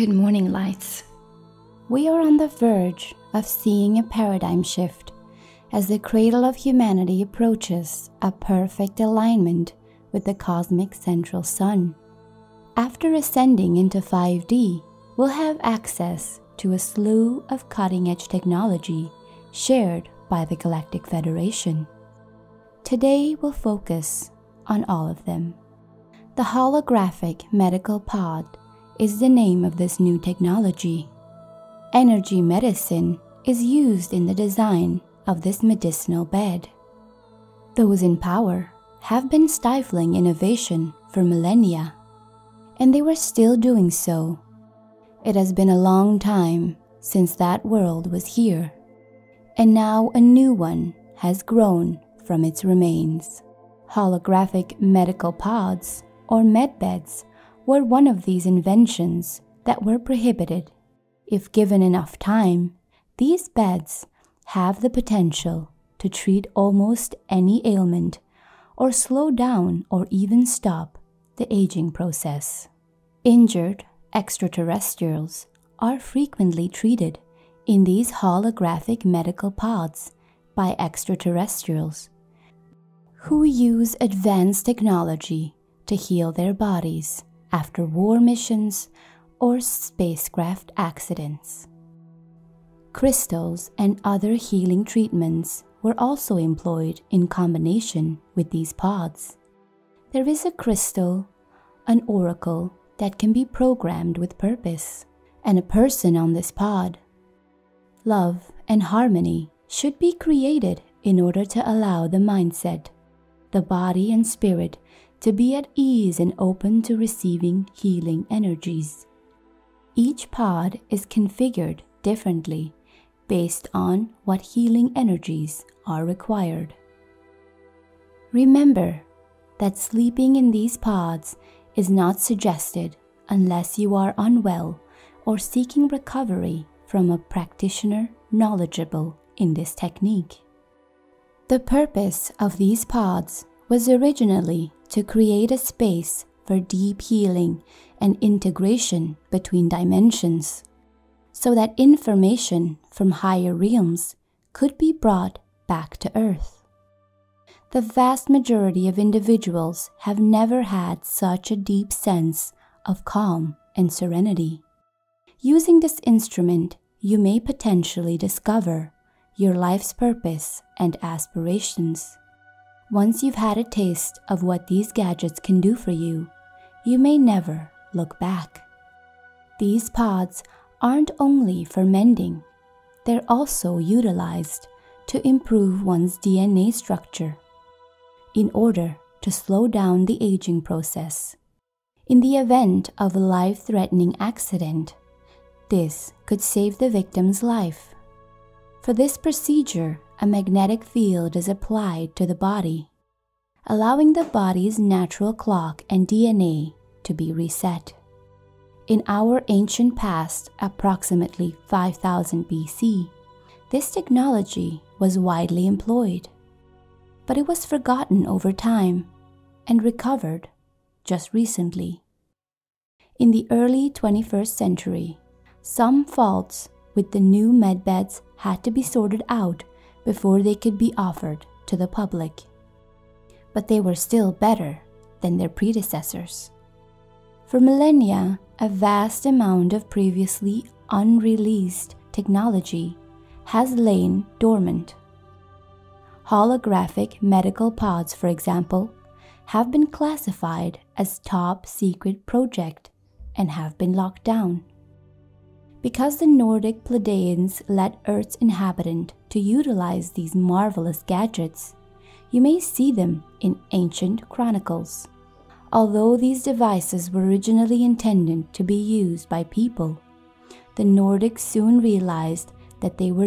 Good morning, lights. We are on the verge of seeing a paradigm shift as the cradle of humanity approaches a perfect alignment with the cosmic central sun. After ascending into 5D, we'll have access to a slew of cutting-edge technology shared by the Galactic Federation. Today we'll focus on all of them. The holographic medical pod is the name of this new technology. Energy medicine is used in the design of this medicinal bed. Those in power have been stifling innovation for millennia, and they were still doing so. It has been a long time since that world was here, and now a new one has grown from its remains. Holographic medical pods, or med beds, were one of these inventions that were prohibited. If given enough time, these beds have the potential to treat almost any ailment or slow down or even stop the aging process. Injured extraterrestrials are frequently treated in these holographic medical pods by extraterrestrials who use advanced technology to heal their bodies after war missions or spacecraft accidents. Crystals and other healing treatments were also employed in combination with these pods. There is a crystal, an oracle that can be programmed with purpose, and a person on this pod. Love and harmony should be created in order to allow the mindset, the body and spirit to be at ease and open to receiving healing energies. Each pod is configured differently based on what healing energies are required. Remember that sleeping in these pods is not suggested unless you are unwell or seeking recovery from a practitioner knowledgeable in this technique. The purpose of these pods was originally to create a space for deep healing and integration between dimensions, so that information from higher realms could be brought back to Earth. The vast majority of individuals have never had such a deep sense of calm and serenity. Using this instrument, you may potentially discover your life's purpose and aspirations. Once you've had a taste of what these gadgets can do for you, you may never look back. These pods aren't only for mending, they're also utilized to improve one's DNA structure in order to slow down the aging process. In the event of a life-threatening accident, this could save the victim's life. For this procedure, a magnetic field is applied to the body, allowing the body's natural clock and DNA to be reset. In our ancient past, approximately 5000 BC, this technology was widely employed, but it was forgotten over time and recovered just recently. In the early 21st century, some faults with the new med beds had to be sorted out before they could be offered to the public, but they were still better than their predecessors. For millennia, a vast amount of previously unreleased technology has lain dormant. Holographic medical pods, for example, have been classified as top secret project and have been locked down. Because the Nordic Pleiadians let Earth's inhabitants to utilize these marvelous gadgets, you may see them in ancient chronicles. Although these devices were originally intended to be used by people, the Nordics soon realized that they were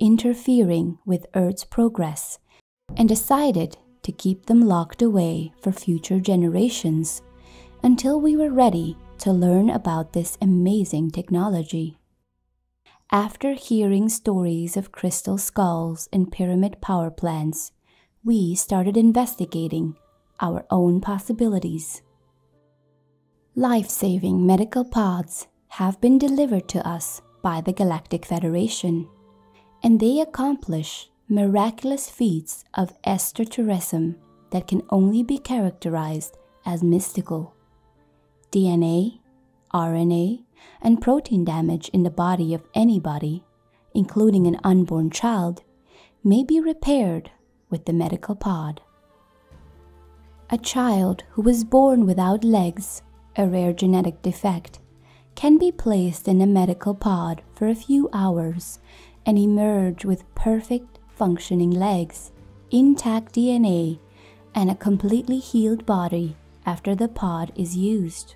interfering with Earth's progress and decided to keep them locked away for future generations until we were ready to learn about this amazing technology. After hearing stories of crystal skulls and pyramid power plants, we started investigating our own possibilities. Life-saving medical pods have been delivered to us by the Galactic Federation, and they accomplish miraculous feats of esotericism that can only be characterized as mystical. DNA, RNA, and protein damage in the body of anybody, including an unborn child, may be repaired with the medical pod. A child who was born without legs, a rare genetic defect, can be placed in a medical pod for a few hours and emerge with perfect functioning legs, intact DNA, and a completely healed body after the pod is used.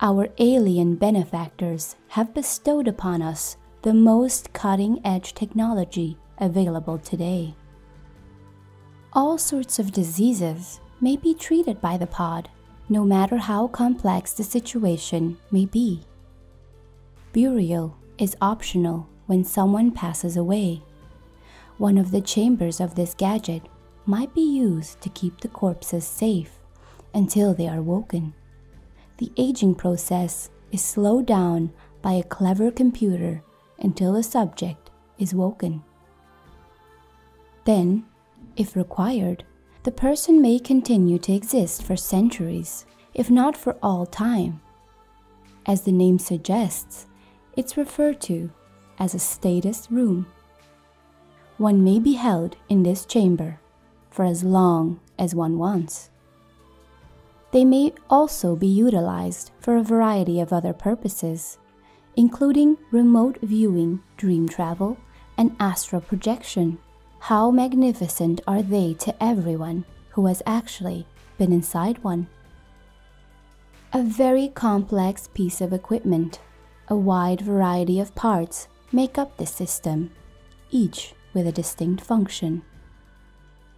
Our alien benefactors have bestowed upon us the most cutting-edge technology available today. All sorts of diseases may be treated by the pod, no matter how complex the situation may be. Burial is optional when someone passes away. One of the chambers of this gadget might be used to keep the corpses safe until they are woken. The aging process is slowed down by a clever computer until the subject is woken. Then, if required, the person may continue to exist for centuries, if not for all time. As the name suggests, it's referred to as a status room. One may be held in this chamber for as long as one wants. They may also be utilized for a variety of other purposes, including remote viewing, dream travel, and astral projection. How magnificent are they to everyone who has actually been inside one? A very complex piece of equipment. A wide variety of parts make up this system, each with a distinct function.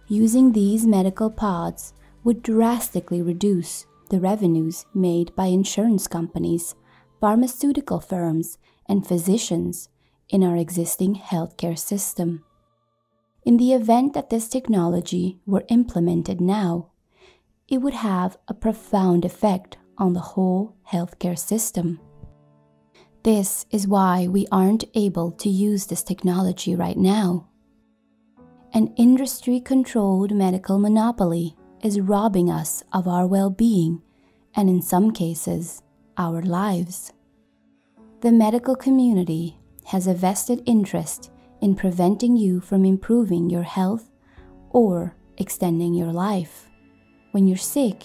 Using these medical pods would drastically reduce the revenues made by insurance companies, pharmaceutical firms, and physicians in our existing healthcare system. In the event that this technology were implemented now, it would have a profound effect on the whole healthcare system. This is why we aren't able to use this technology right now. An industry-controlled medical monopoly is robbing us of our well-being and, in some cases, our lives. The medical community has a vested interest in preventing you from improving your health or extending your life. When you're sick,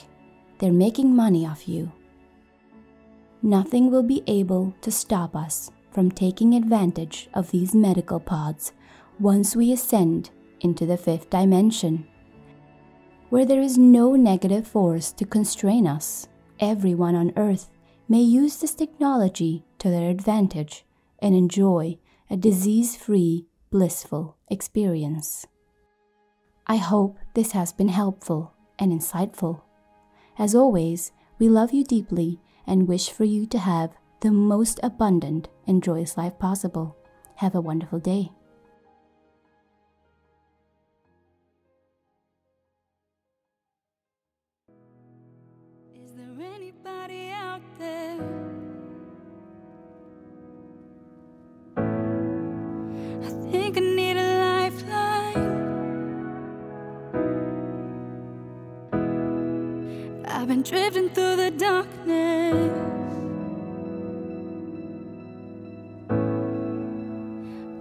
they're making money off you. Nothing will be able to stop us from taking advantage of these medical pods once we ascend into the fifth dimension, where there is no negative force to constrain us. Everyone on Earth may use this technology to their advantage and enjoy a disease-free, blissful experience. I hope this has been helpful and insightful. As always, we love you deeply and wish for you to have the most abundant and joyous life possible. Have a wonderful day. I've been driven through the darkness.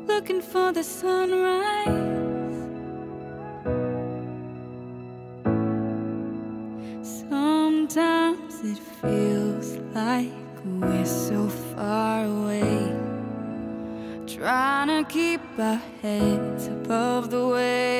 Looking for the sunrise. Sometimes it feels like we're so far away, trying to keep our heads above the waves.